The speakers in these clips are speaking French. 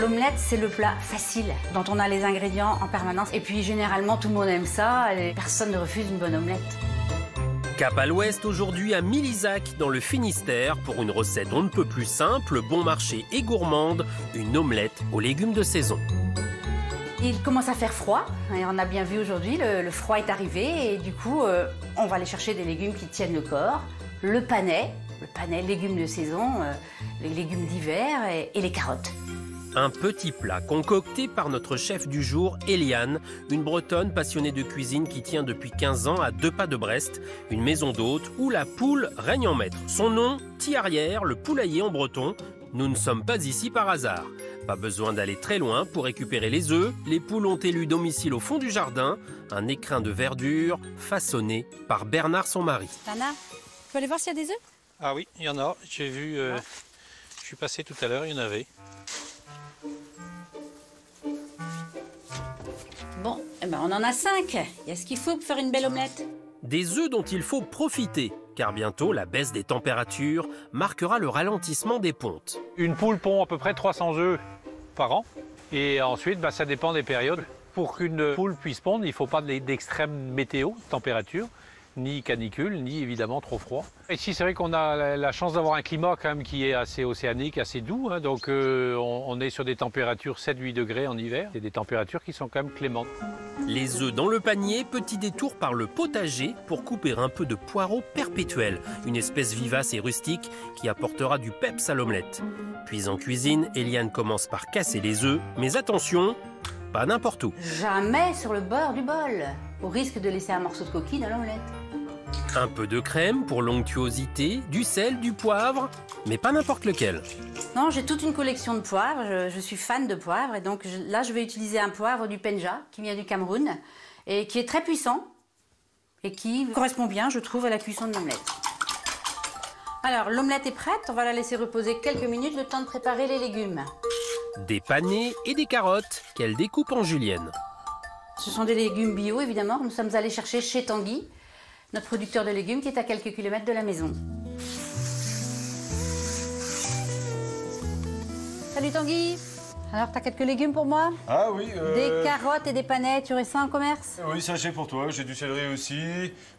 L'omelette, c'est le plat facile, dont on a les ingrédients en permanence. Et puis, généralement, tout le monde aime ça et personne ne refuse une bonne omelette. Cap à l'ouest, aujourd'hui à Milizac, dans le Finistère, pour une recette on ne peut plus simple, bon marché et gourmande, une omelette aux légumes de saison. Il commence à faire froid, et on a bien vu aujourd'hui, le froid est arrivé, et du coup, on va aller chercher des légumes qui tiennent le corps, le panais, légumes de saison, les légumes d'hiver et les carottes. Un petit plat concocté par notre chef du jour, Éliane, une Bretonne passionnée de cuisine qui tient depuis 15 ans à 2 pas de Brest, une maison d'hôtes où la poule règne en maître. Son nom, Thierrière, le poulailler en breton. Nous ne sommes pas ici par hasard. Pas besoin d'aller très loin pour récupérer les œufs. Les poules ont élu domicile au fond du jardin, un écrin de verdure façonné par Bernard, son mari. Anna, tu peux aller voir s'il y a des œufs? Ah oui, il y en a. J'ai vu, je suis passé tout à l'heure, il y en avait. Bon, eh ben on en a 5. Il y a ce qu'il faut pour faire une belle omelette. Des œufs dont il faut profiter, car bientôt la baisse des températures marquera le ralentissement des pontes. Une poule pond à peu près 300 œufs par an, et ensuite ça dépend des périodes. Pour qu'une poule puisse pondre, il ne faut pas d'extrême météo, température, ni canicule, ni évidemment trop froid. Ici c'est vrai qu'on a la chance d'avoir un climat quand même qui est assez océanique, assez doux, hein, donc on est sur des températures 7-8 degrés en hiver, et des températures qui sont quand même clémentes. Les œufs dans le panier, petit détour par le potager pour couper un peu de poireau perpétuel, une espèce vivace et rustique qui apportera du peps à l'omelette. Puis en cuisine, Éliane commence par casser les œufs, mais attention, pas n'importe où. Jamais sur le bord du bol, au risque de laisser un morceau de coquille dans l'omelette. Un peu de crème pour l'onctuosité, du sel, du poivre, mais pas n'importe lequel. Non, j'ai toute une collection de poivres, je suis fan de poivres, et donc là je vais utiliser un poivre du Penja, qui vient du Cameroun, et qui est très puissant, et qui correspond bien, je trouve, à la cuisson de l'omelette. Alors, l'omelette est prête, on va la laisser reposer quelques minutes, le temps de préparer les légumes. Des panais et des carottes, qu'elle découpe en julienne. Ce sont des légumes bio, évidemment, nous sommes allés chercher chez Tanguy, notre producteur de légumes qui est à quelques kilomètres de la maison. Salut Tanguy. Alors, t'as quelques légumes pour moi? Ah oui, des carottes et des panais, tu aurais ça en commerce? Oui, ça j'ai pour toi, j'ai du céleri aussi,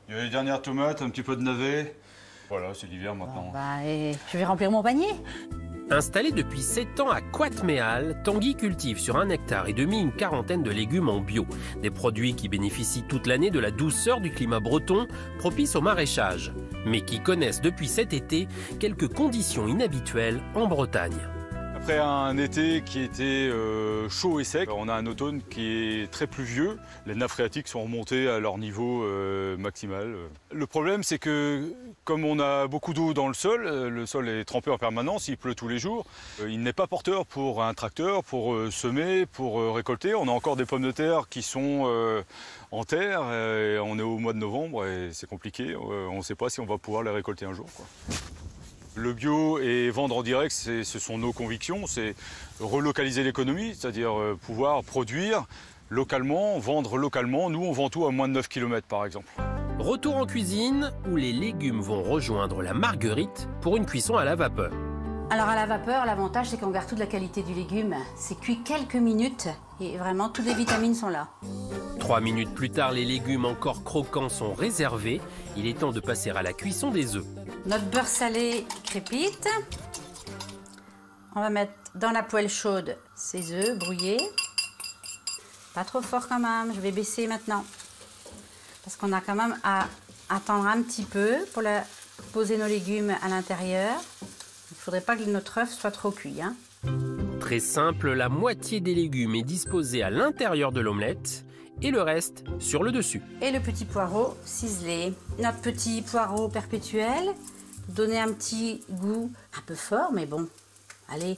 il y a les dernières tomates, un petit peu de navet. Voilà, c'est l'hiver maintenant. Et je vais remplir mon panier. Installé depuis 7 ans à Coatméal, Tanguy cultive sur 1,5 hectare une quarantaine de légumes en bio. Des produits qui bénéficient toute l'année de la douceur du climat breton, propice au maraîchage. Mais qui connaissent depuis cet été quelques conditions inhabituelles en Bretagne. Après un été qui était chaud et sec, on a un automne qui est très pluvieux. Les nappes phréatiques sont remontées à leur niveau maximal. Le problème, c'est que comme on a beaucoup d'eau dans le sol est trempé en permanence, il pleut tous les jours. Il n'est pas porteur pour un tracteur, pour semer, pour récolter. On a encore des pommes de terre qui sont en terre. Et on est au mois de novembre et c'est compliqué. On ne sait pas si on va pouvoir les récolter un jour, quoi. Le bio et vendre en direct, ce sont nos convictions, c'est relocaliser l'économie, c'est-à-dire pouvoir produire localement, vendre localement. Nous, on vend tout à moins de 9 km par exemple. Retour en cuisine où les légumes vont rejoindre la marguerite pour une cuisson à la vapeur. Alors à la vapeur, l'avantage c'est qu'on garde toute la qualité du légume. C'est cuit quelques minutes et vraiment toutes les vitamines sont là. 3 minutes plus tard, les légumes encore croquants sont réservés. Il est temps de passer à la cuisson des œufs. Notre beurre salé crépite. On va mettre dans la poêle chaude ces œufs brouillés. Pas trop fort quand même, je vais baisser maintenant. Parce qu'on a quand même à attendre un petit peu pour poser nos légumes à l'intérieur. Il ne faudrait pas que notre œuf soit trop cuit, hein. Très simple, la moitié des légumes est disposée à l'intérieur de l'omelette et le reste sur le dessus. Et le petit poireau ciselé. Notre petit poireau perpétuel, donner un petit goût un peu fort, mais bon, allez.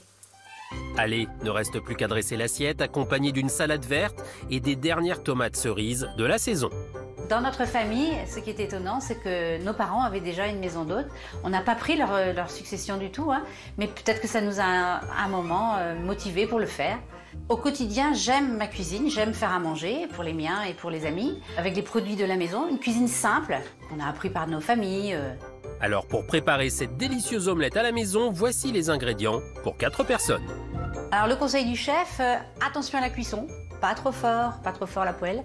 Allez, ne reste plus qu'à dresser l'assiette accompagnée d'une salade verte et des dernières tomates cerises de la saison. Dans notre famille, ce qui est étonnant, c'est que nos parents avaient déjà une maison d'hôtes. On n'a pas pris leur succession du tout, hein, mais peut-être que ça nous a un moment motivés pour le faire. Au quotidien, j'aime ma cuisine, j'aime faire à manger pour les miens et pour les amis, avec les produits de la maison, une cuisine simple qu'on a appris par nos familles. Alors pour préparer cette délicieuse omelette à la maison, voici les ingrédients pour 4 personnes. Alors le conseil du chef, attention à la cuisson, pas trop fort la poêle.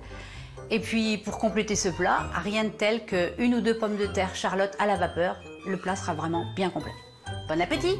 Et puis pour compléter ce plat, rien de tel qu'une ou deux pommes de terre Charlotte à la vapeur, le plat sera vraiment bien complet. Bon appétit!